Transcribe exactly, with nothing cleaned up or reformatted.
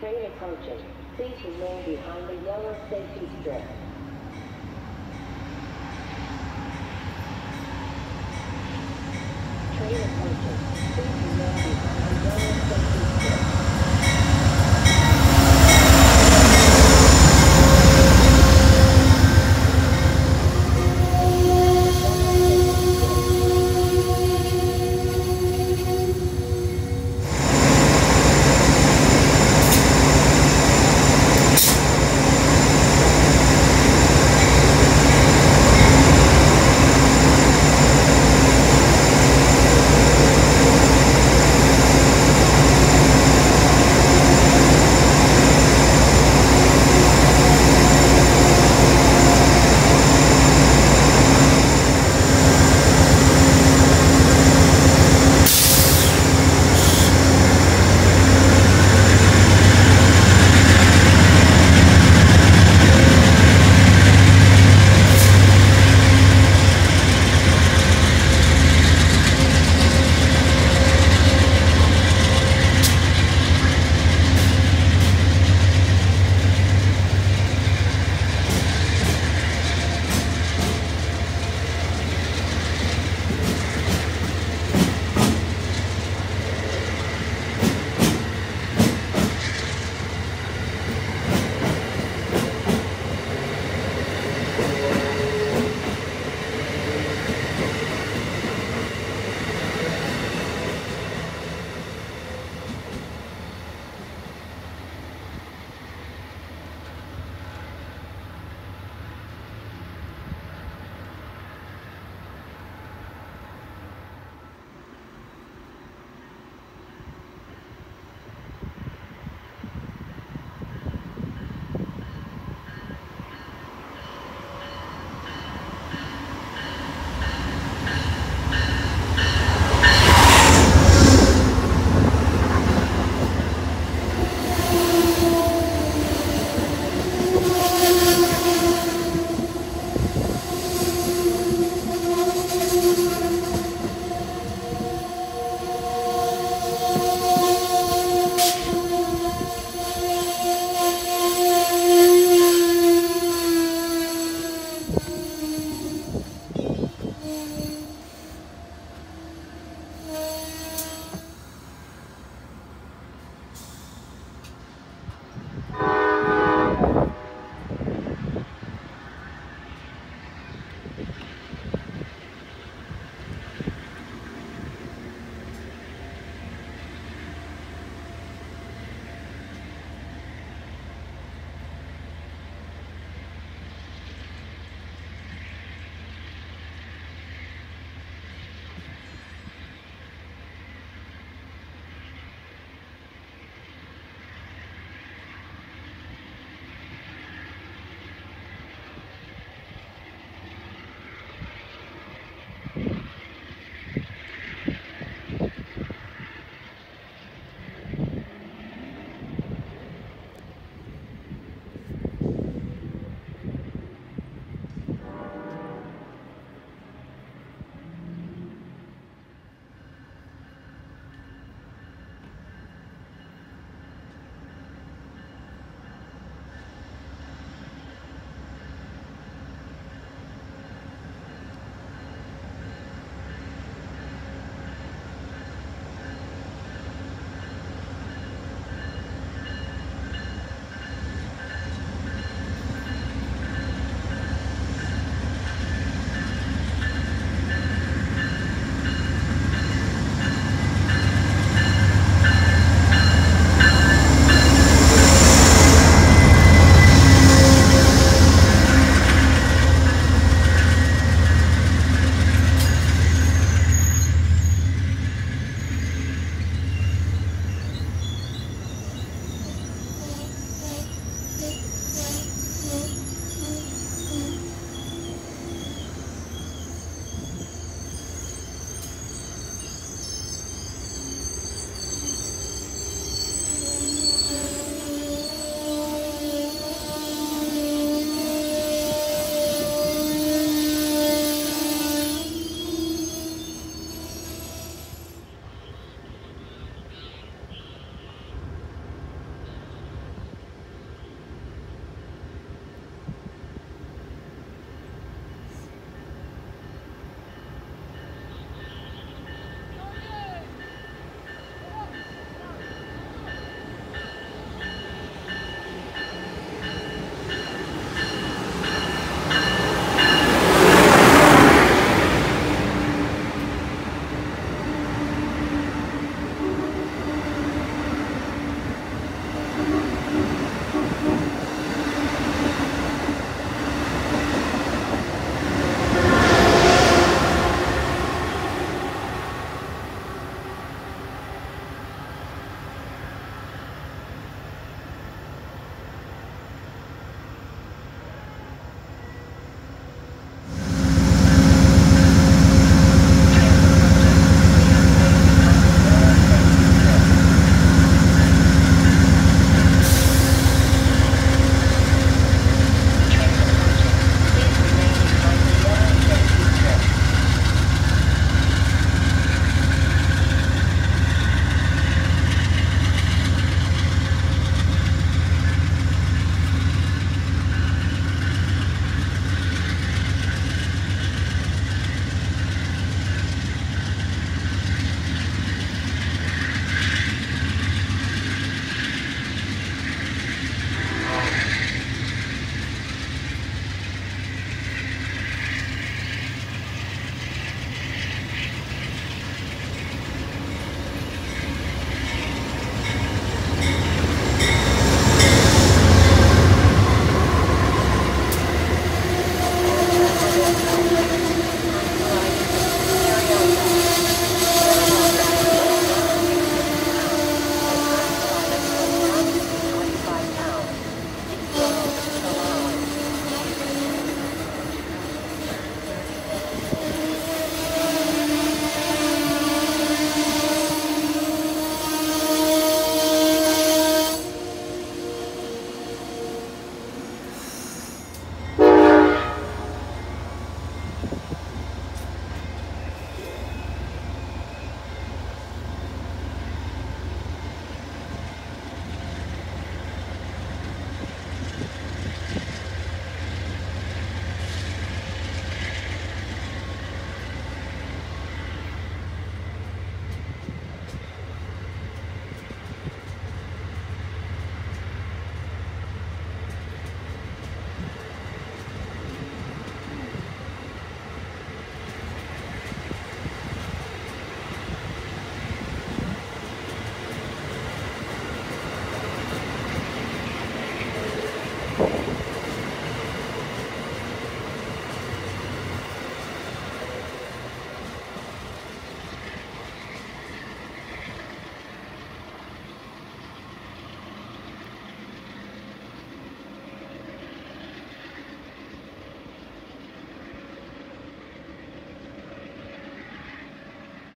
Train approaching. Please remain behind the yellow safety strip. Train approaching. Please remain behind the yellow safety strip.